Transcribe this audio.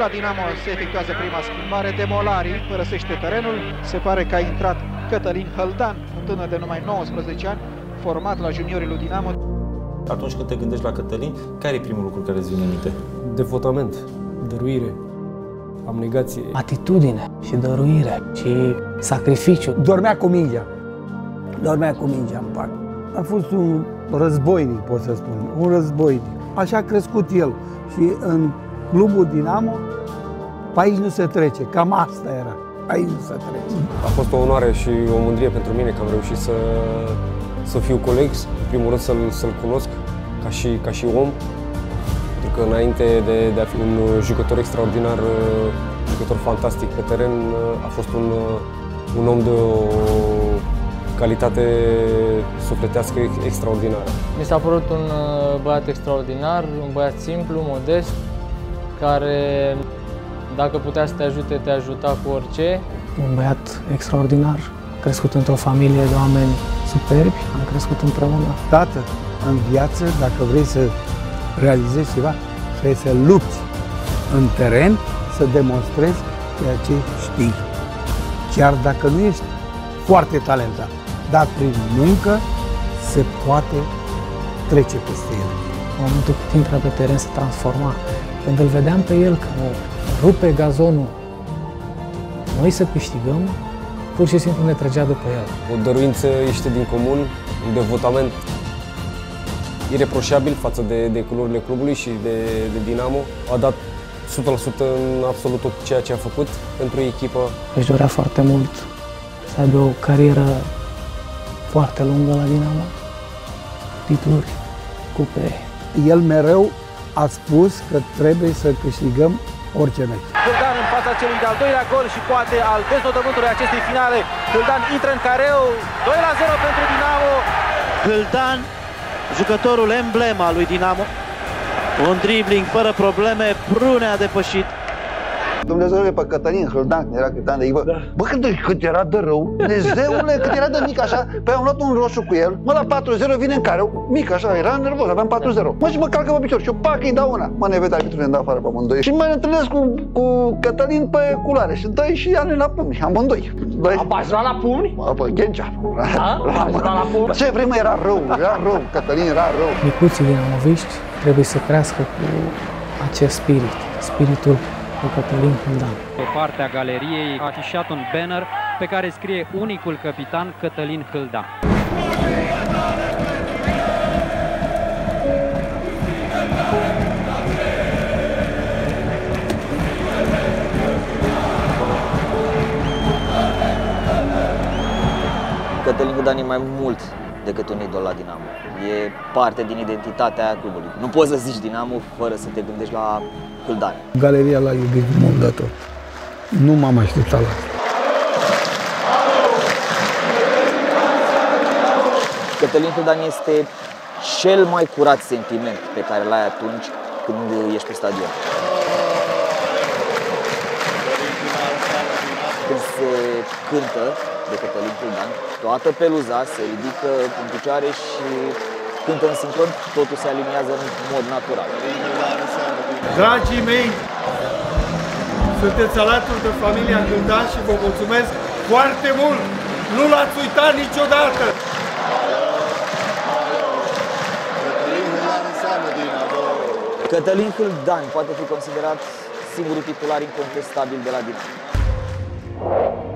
Aici la Dinamo se efectuează prima schimbare. Demolari părăsește terenul. Se pare că a intrat Cătălin Hîldan, un tânăr de numai 19 ani, format la juniorii lui Dinamo. Atunci când te gândești la Cătălin, care e primul lucru care îți vine în minte? Devotament, dăruire, abnegație, atitudine și dăruire și sacrificiu. Dormea cu mingea. Dormea cu mingea în parc. A fost un războinic, pot să spun, un războinic. Așa a crescut el și în clubul Dinamo, pe aici nu se trece, cam asta era, aici nu se trece. A fost o onoare și o mândrie pentru mine că am reușit să fiu coleg, în primul rând să-l cunosc ca și om, pentru că înainte de a fi un jucător extraordinar, un jucător fantastic pe teren, a fost un om de o calitate sufletească extraordinară. Mi s-a părut un băiat extraordinar, un băiat simplu, modest, care, dacă putea să te ajute, te ajuta cu orice. Un băiat extraordinar, crescut într-o familie de oameni superbi, am crescut împreună. Tată, în viață, dacă vrei să realizezi ceva, trebuie să lupți în teren, să demonstrezi ceea ce știi. Chiar dacă nu ești foarte talentat, dar prin muncă se poate trece peste el. În momentul cât intră pe teren se transforma. Când îl vedeam pe el că rupe gazonul, noi să câștigăm, pur și simplu ne trăgea după el. O dăruință ieșită din comun, un devotament ireproșabil față de culorile clubului și de Dinamo. A dat 100% în absolut tot ceea ce a făcut pentru echipă. Își dorea foarte mult să aibă o carieră foarte lungă la Dinamo, titluri, cupe. El mereu a spus că trebuie să câștigăm orice meci. Hîldan în fața celui de-al doilea gol și poate al deznodământului acestei finale. Hîldan intră în careu, 2-0 pentru Dinamo. Hîldan, jucătorul emblema lui Dinamo. Un dribling fără probleme, Prunea a depășit. Dumnezeule, pe Cătălin Hîldan, când era capitan de echipă, da. Bă, cât era de rău, Dumnezeule, cât era de mic așa, păi am luat un roșu cu el, mă, la 4-0 vine în careu, mic așa, era nervos, aveam 4-0. Mă, și mă calcă pe picior și eu, pac, îi dau una. Mă, ne vede arbitru, ne dau afară pe amândoi. Și mă întâlnesc cu Cătălin pe culoare și dai și ea la pumni, amândoi. Ați luat la pumni? Mă, pe Ghencea. Ce vreme era rău, Cătălin era rău. Micuții dinamoviști trebuie să crească cu acest spiritul cu Cătălin Hîldan. Pe partea galeriei a afișat un banner pe care scrie unicul capitan Cătălin Hîldan. Cătălin Hîldan e mai mult decât un idol la Dinamo. E parte din identitatea clubului. Nu poți să zici Dinamo fără să te gândești la Hîldan. Galeria l-a iubit mult de tot. Nu m-am așteptat la asta. Cătălin Hîldan este cel mai curat sentiment pe care l-ai atunci când ești pe stadion. Când se cântă de Cătălin Hîldan, toată peluza se ridică în picioare și cântă în sincron, totul se aliniază în mod natural. Dragii mei, sunteți alături de familia Hîldan și vă mulțumesc foarte mult! Nu l-ați uitat niciodată! Cătălin Hîldan poate fi considerat singurul titular incontestabil de la Dinamo.